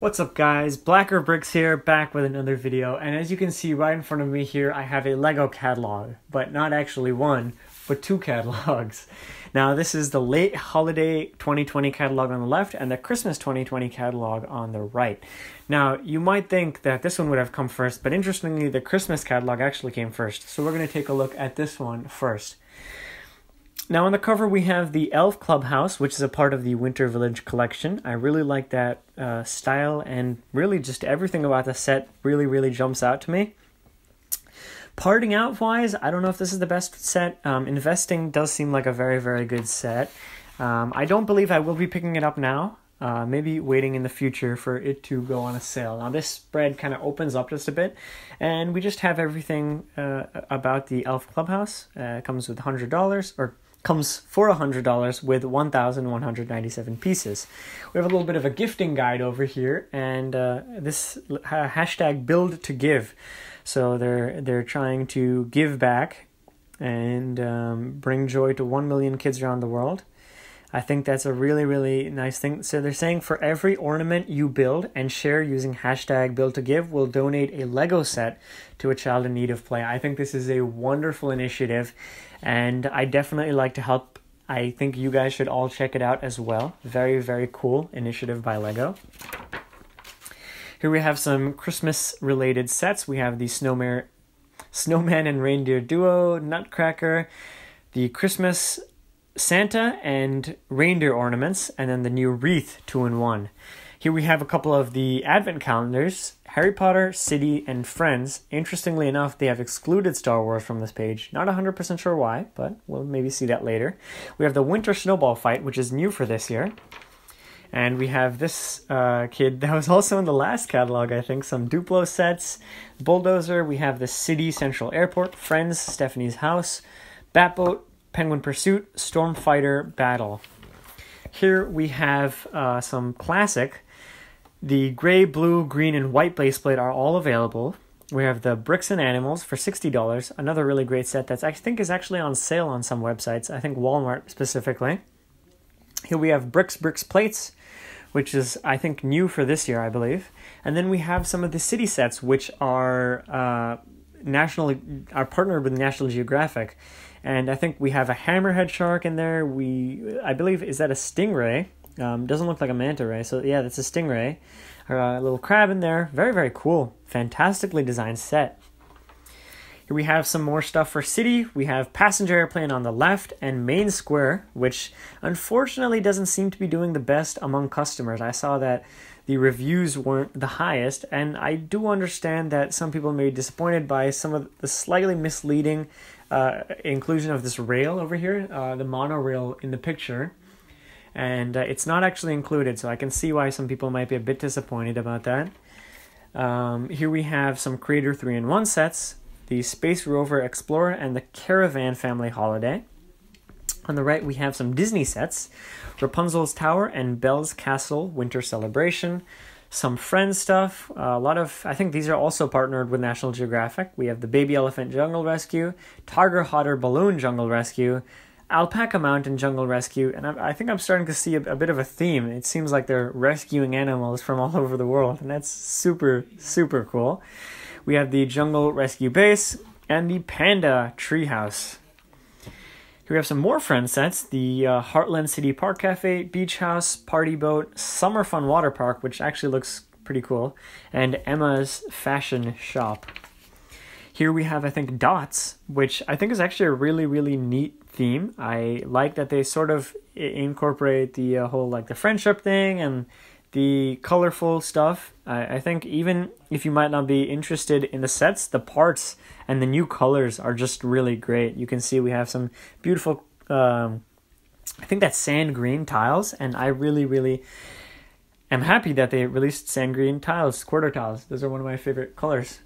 What's up guys, Blacker Bricks here, back with another video, and as you can see right in front of me here I have a Lego catalog, but not actually one, but two catalogs. Now this is the late holiday 2020 catalog on the left and the Christmas 2020 catalog on the right. Now you might think that this one would have come first, but interestingly the Christmas catalog actually came first, so we're going to take a look at this one first. Now on the cover we have the Elf Clubhouse, which is a part of the Winter Village collection. I really like that style, and really just everything about the set really jumps out to me. Parting out wise, I don't know if this is the best set. Investing does seem like a very good set. I don't believe I will be picking it up now. Maybe waiting in the future for it to go on a sale. Now this spread kind of opens up just a bit, and we just have everything about the Elf Clubhouse. It comes with $100, or comes for $100 with 1,197 pieces. We have a little bit of a gifting guide over here, and this hashtag build to give. So they're trying to give back and bring joy to 1 million kids around the world. I think that's a really nice thing. So they're saying for every ornament you build and share using hashtag build to give, we'll donate a Lego set to a child in need of play. I think this is a wonderful initiative, and I definitely like to help. I think you guys should all check it out as well. Very cool initiative by Lego. Here we have some Christmas related sets. We have the Snowman and Reindeer Duo, Nutcracker, the Christmas Santa and reindeer ornaments, and then the new wreath 2-in-1. Here we have a couple of the advent calendars, Harry Potter, City, and Friends. Interestingly enough, they have excluded Star Wars from this page. Not 100% sure why, but we'll maybe see that later. We have the Winter Snowball Fight, which is new for this year. And we have this kid that was also in the last catalog, I think. Some Duplo sets, Bulldozer. We have the City Central Airport, Friends, Stephanie's House, Batboat, Penguin Pursuit, Stormfighter Battle. Here we have some classic. The gray, blue, green, and white baseplate are all available. We have the Bricks and Animals for $60. Another really great set that I think is actually on sale on some websites. I think Walmart specifically. Here we have Bricks Plates, which is, I think, new for this year, I believe. And then we have some of the city sets, which are partnered with National Geographic. And I think we have a hammerhead shark in there. I believe, is that a stingray? Doesn't look like a manta ray. So yeah, that's a stingray. A little crab in there. Very cool. Fantastically designed set. Here we have some more stuff for City. We have Passenger Airplane on the left and Main Square, which unfortunately doesn't seem to be doing the best among customers. I saw that the reviews weren't the highest, and I do understand that some people may be disappointed by some of the slightly misleading inclusion of this rail over here, the monorail in the picture, and it's not actually included, so I can see why some people might be a bit disappointed about that. Here we have some Creator 3-in-1 sets, the Space Rover Explorer, and the Caravan Family Holiday. On the right, we have some Disney sets, Rapunzel's Tower and Belle's Castle Winter Celebration, some Friends stuff, a lot of, I think these are also partnered with National Geographic. We have the Baby Elephant Jungle Rescue, Tiger Hotter Balloon Jungle Rescue, Alpaca Mountain Jungle Rescue, and I think I'm starting to see a bit of a theme. It seems like they're rescuing animals from all over the world, and that's super cool. We have the Jungle Rescue Base and the Panda Treehouse. Here we have some more Friends sets, the Heartland City Park Cafe, Beach House, Party Boat, Summer Fun Water Park, which actually looks pretty cool, and Emma's Fashion Shop. Here we have, I think, Dots, which I think is actually a really neat theme. I like that they sort of incorporate the whole, like, the friendship thing and the colorful stuff. I think even if you might not be interested in the sets, the parts and the new colors are just really great. You can see we have some beautiful, I think that's sand green tiles, and I really am happy that they released sand green tiles, quarter tiles. Those are one of my favorite colors.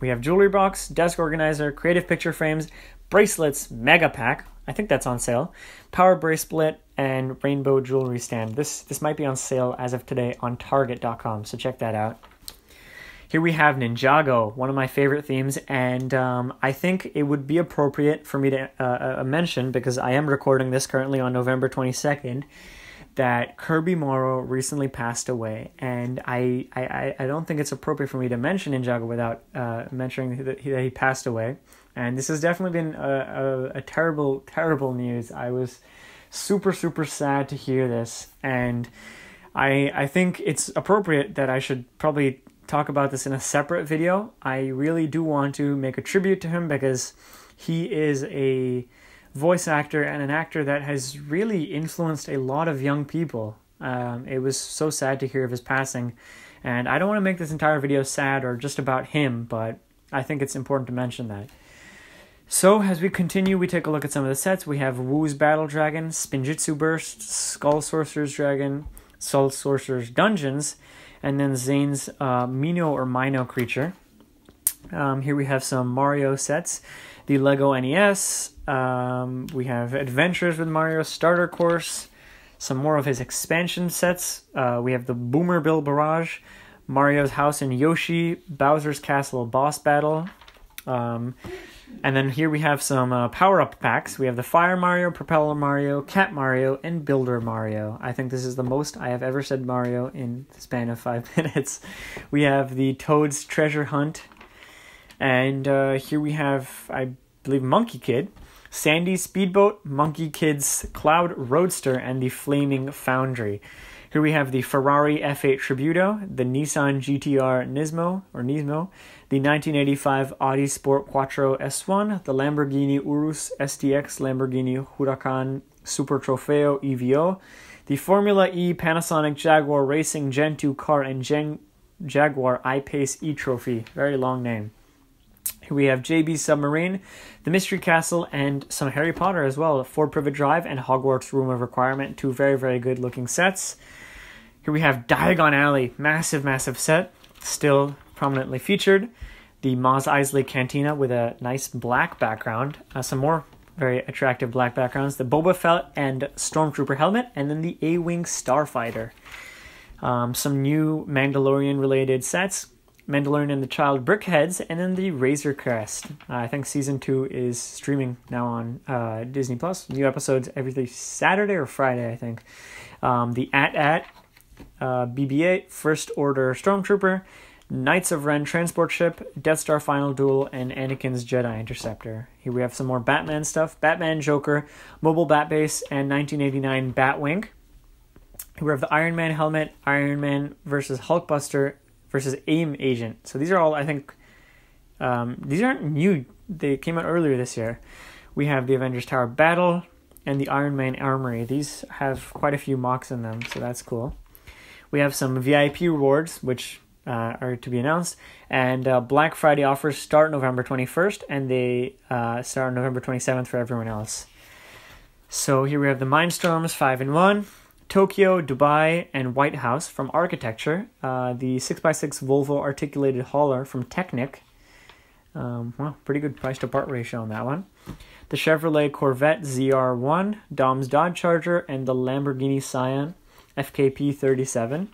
We have jewelry box, desk organizer, creative picture frames, bracelets, mega pack. I think that's on sale. Power bracelet and rainbow jewelry stand. This might be on sale as of today on Target.com, so check that out. Here we have Ninjago, one of my favorite themes, and I think it would be appropriate for me to mention, because I am recording this currently on November 22nd, that Kirby Morrow recently passed away, and I don't think it's appropriate for me to mention Ninjago without mentioning that he passed away. And this has definitely been a terrible, terrible news. I was super, super sad to hear this, and I think it's appropriate that I should probably talk about this in a separate video. I really do want to make a tribute to him because he is a voice actor and an actor that has really influenced a lot of young people. It was so sad to hear of his passing, and I don't want to make this entire video sad or just about him, but I think it's important to mention that. So as we continue, we take a look at some of the sets. We have Wu's Battle Dragon, Spinjitzu Burst, Skull Sorcerer's Dragon, Skull Sorcerer's Dungeons, and then Zane's Mino or Mino creature. Here we have some Mario sets, the Lego NES. We have Adventures with Mario Starter Course, some more of his expansion sets. We have the Boomer Bill Barrage, Mario's House and Yoshi, Bowser's Castle Boss Battle. And then here we have some power-up packs. We have the Fire Mario, Propeller Mario, Cat Mario, and Builder Mario. I think this is the most I have ever said Mario in the span of 5 minutes. We have the Toad's Treasure Hunt. And here we have, I believe, Monkey Kid, Sandy's Speedboat, Monkey Kid's Cloud Roadster, and the Flaming Foundry. Here we have the Ferrari F8 Tributo, the Nissan GTR Nismo, the 1985 Audi Sport Quattro S1, the Lamborghini Urus STX, Lamborghini Huracan Super Trofeo EVO, the Formula E Panasonic Jaguar Racing Gen 2 Car, and Jaguar I-Pace E-Trophy. Very long name. Here we have JB Submarine, the Mystery Castle, and some Harry Potter as well. Ford Privet Drive and Hogwarts Room of Requirement. Two very, very good looking sets. Here we have Diagon Alley. Massive, massive set. Still prominently featured. The Mos Eisley Cantina with a nice black background. Some more very attractive black backgrounds. The Boba Fett and Stormtrooper helmet. And then the A-Wing Starfighter. Some new Mandalorian related sets. Mandalorian and the Child Brickheads, and then the Razor Crest. I think Season 2 is streaming now on Disney+. New episodes every Saturday or Friday, I think. The BB-8, First Order Stormtrooper, Knights of Ren Transport Ship, Death Star Final Duel, and Anakin's Jedi Interceptor. Here we have some more Batman stuff. Batman Joker, Mobile Bat Base, and 1989 Batwing. Here we have the Iron Man helmet, Iron Man versus Hulkbuster, versus AIM Agent. So these are all, I think, these aren't new. They came out earlier this year. We have the Avengers Tower Battle and the Iron Man Armory. These have quite a few mocks in them, so that's cool. We have some VIP rewards, which are to be announced. And Black Friday offers start November 21st, and they start on November 27th for everyone else. So here we have the Mindstorms 5-in-1. Tokyo, Dubai, and White House from Architecture. The 6x6 Volvo Articulated Hauler from Technic. Well, pretty good price to part ratio on that one. The Chevrolet Corvette ZR1, Dom's Dodge Charger, and the Lamborghini Scion FKP37.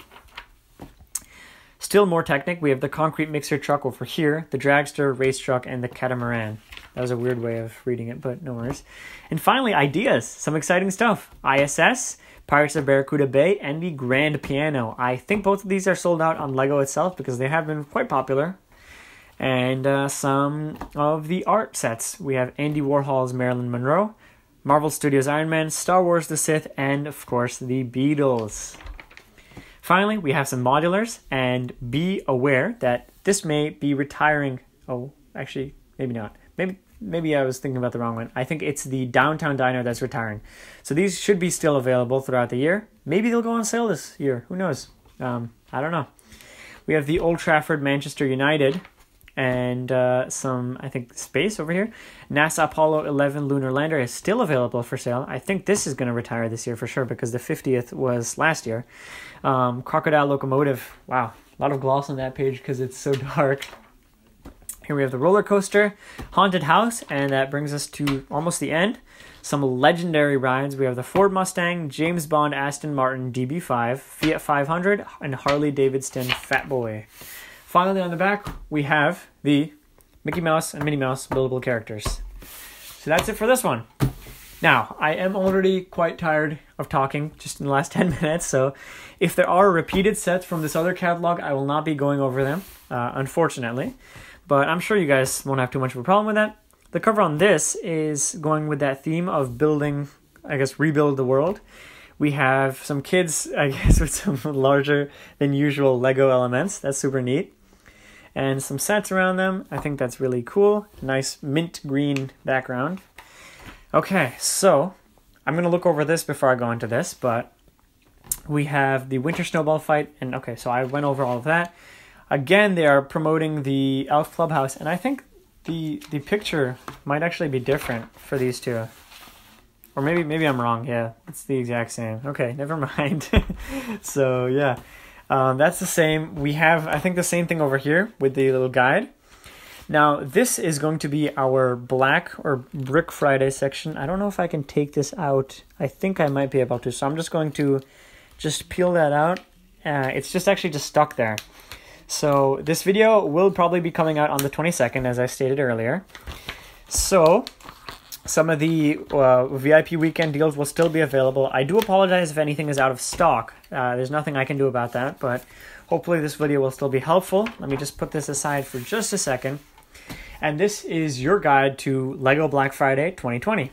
Still more Technic. We have the concrete mixer truck over here, the dragster, race truck, and the catamaran. That was a weird way of reading it, but no worries. And finally, ideas. Some exciting stuff. ISS, Pirates of Barracuda Bay, and the Grand Piano. I think both of these are sold out on LEGO itself because they have been quite popular. And some of the art sets. We have Andy Warhol's Marilyn Monroe, Marvel Studios Iron Man, Star Wars the Sith, and of course the Beatles. Finally, we have some modulars, and be aware that this may be retiring. Oh, actually, maybe not. Maybe I was thinking about the wrong one. I think it's the Downtown Diner that's retiring. So these should be still available throughout the year. Maybe they'll go on sale this year. Who knows? I don't know. We have the Old Trafford Manchester United and some, I think, space over here. NASA Apollo 11 Lunar Lander is still available for sale. I think this is going to retire this year for sure because the 50th was last year. Crocodile Locomotive. Wow, a lot of gloss on that page because it's so dark. Here we have the roller coaster, haunted house, and that brings us to almost the end. Some legendary rides. We have the Ford Mustang, James Bond, Aston Martin, DB5, Fiat 500, and Harley Davidson Fat Boy. Finally, on the back, we have the Mickey Mouse and Minnie Mouse buildable characters. So that's it for this one. Now, I am already quite tired of talking just in the last 10 minutes, so if there are repeated sets from this other catalog, I will not be going over them, unfortunately. But I'm sure you guys won't have too much of a problem with that. The cover on this is going with that theme of building, I guess, rebuild the world. We have some kids, I guess, with some larger than usual Lego elements. That's super neat. And some sets around them. I think that's really cool. Nice mint green background. Okay, so I'm going to look over this before I go into this, but we have the Winter Snowball fight. And okay, so I went over all of that. Again, they are promoting the Elf Clubhouse. And I think the picture might actually be different for these two. Or maybe I'm wrong, yeah. It's the exact same. Okay, never mind. So, yeah. That's the same. We have, I think, the same thing over here with the little guide. Now, this is going to be our Black or Brick Friday section. I don't know if I can take this out. I think I might be able to. So I'm just going to just peel that out. It's just actually just stuck there. So this video will probably be coming out on the 22nd, as I stated earlier. So some of the VIP weekend deals will still be available. I do apologize if anything is out of stock. There's nothing I can do about that, but hopefully this video will still be helpful. Let me just put this aside for just a second. And this is your guide to LEGO Black Friday 2020.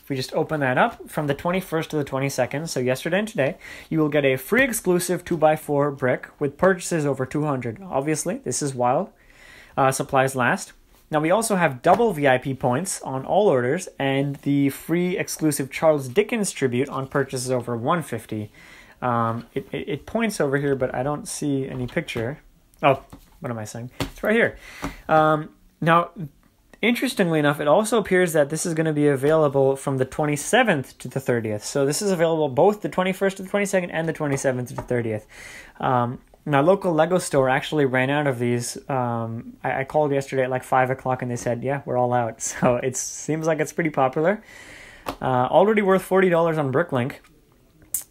If we just open that up, from the 21st to the 22nd, so yesterday and today, you will get a free exclusive 2x4 brick with purchases over 200. Obviously, this is while supplies last. Now, we also have double VIP points on all orders and the free exclusive Charles Dickens tribute on purchases over 150. It points over here, but I don't see any picture. Oh, what am I saying? It's right here. Now, interestingly enough, it also appears that this is going to be available from the 27th to the 30th. So this is available both the 21st to the 22nd and the 27th to the 30th. My local Lego store actually ran out of these. I called yesterday at like 5 o'clock and they said, yeah, we're all out. So it seems like it's pretty popular. Already worth $40 on Bricklink.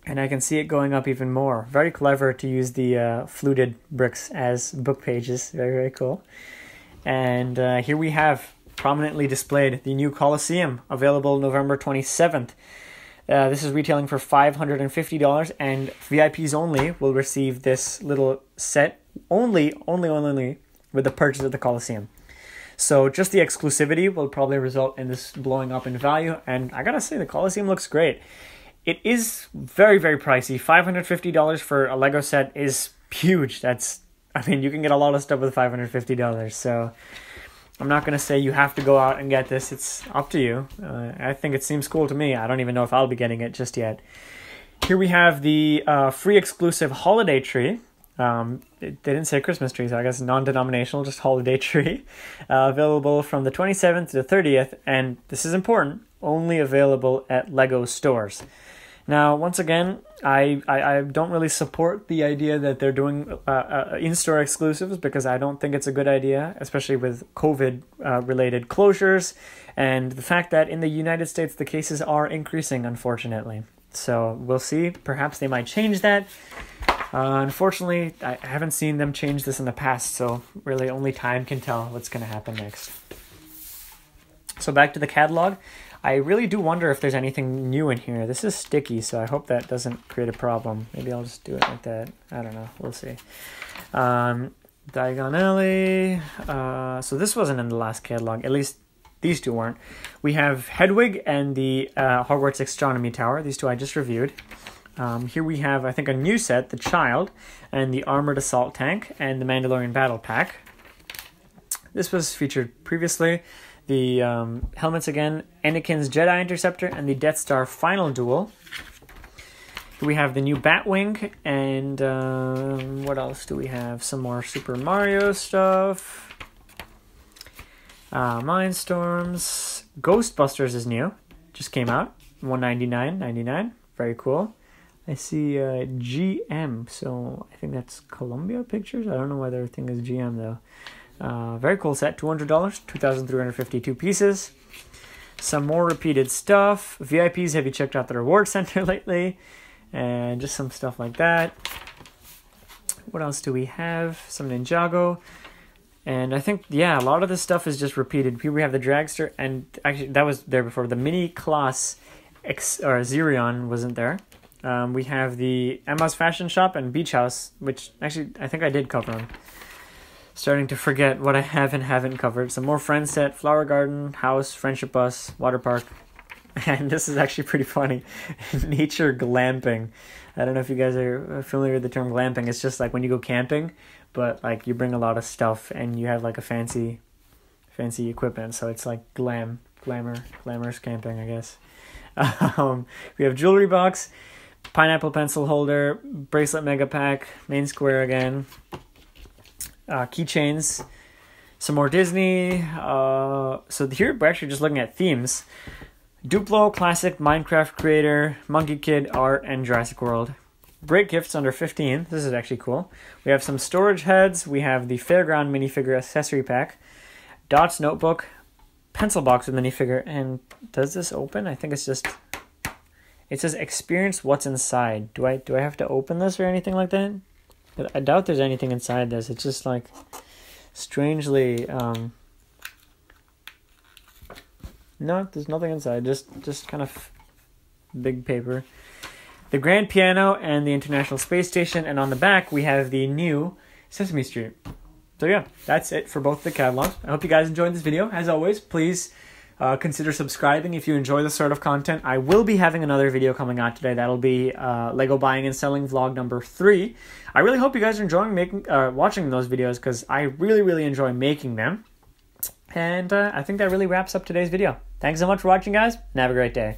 And I can see it going up even more. Very clever to use the fluted bricks as book pages. Very, very cool. And here we have prominently displayed the new Colosseum, available November 27th. This is retailing for $550, and VIPs only will receive this little set only with the purchase of the Colosseum. So just the exclusivity will probably result in this blowing up in value, and I gotta say, the Colosseum looks great. It is very, very pricey. $550 for a Lego set is huge. That's, I mean, you can get a lot of stuff with $550, so I'm not going to say you have to go out and get this. It's up to you. I think it seems cool to me. I don't even know if I'll be getting it just yet. Here we have the free exclusive holiday tree. They didn't say Christmas tree, so I guess non-denominational, just holiday tree. Available from the 27th to the 30th, and this is important, only available at Lego stores. Now, once again, I don't really support the idea that they're doing in-store exclusives because I don't think it's a good idea, especially with COVID-related closures and the fact that in the United States, the cases are increasing, unfortunately. So we'll see. Perhaps they might change that. Unfortunately, I haven't seen them change this in the past, so really only time can tell what's going to happen next. So back to the catalog. I really do wonder if there's anything new in here. This is sticky, so I hope that doesn't create a problem. Maybe I'll just do it like that. I don't know. We'll see. Diagon Alley. So this wasn't in the last catalog. At least these two weren't. We have Hedwig and the Hogwarts Astronomy Tower. These two I just reviewed. Here we have, I think, a new set, the Child, and the Armored Assault Tank, and the Mandalorian Battle Pack. This was featured previously. The helmets again, Anakin's Jedi Interceptor, and the Death Star Final Duel. We have the new Batwing, and what else do we have? Some more Super Mario stuff. Mindstorms. Ghostbusters is new. Just came out. $199.99. Very cool. I see GM, so I think that's Columbia Pictures. I don't know why their thing is GM, though. Very cool set, $200, 2,352 pieces. Some more repeated stuff. VIPs, have you checked out the reward center lately? And just some stuff like that. What else do we have? Some Ninjago. And I think, yeah, a lot of this stuff is just repeated. Here we have the dragster, and actually that was there before. The mini Kloss or Xerion wasn't there. We have the Emma's Fashion Shop and Beach House, which actually I think I did cover them. Starting to forget what I have and haven't covered. Some more Friend Set, Flower Garden, House, Friendship Bus, Water Park. And this is actually pretty funny. Nature glamping. I don't know if you guys are familiar with the term glamping. It's just like when you go camping, but like you bring a lot of stuff and you have like a fancy equipment. So it's like glamorous camping, I guess. We have jewelry box, pineapple pencil holder, bracelet mega pack, main square again, keychains, some more Disney. So here we're actually just looking at themes. Duplo, Classic, Minecraft Creator, Monkey Kid, Art, and Jurassic World. Great gifts under 15. This is actually cool. We have some storage heads. We have the Fairground minifigure accessory pack. Dots notebook. Pencil box with minifigure. And does this open? I think it's just... It says experience what's inside. Do I have to open this or anything like that? I doubt there's anything inside this. It's just like strangely... No, there's nothing inside, just kind of big paper. The Grand Piano and the International Space Station, and on the back we have the new Sesame Street. So yeah, that's it for both the catalogs. I hope you guys enjoyed this video. As always, please consider subscribing if you enjoy this sort of content. I will be having another video coming out today. That'll be Lego buying and selling vlog number 3. I really hope you guys are enjoying watching those videos, because I really enjoy making them. And I think that really wraps up today's video. Thanks so much for watching, guys, and have a great day.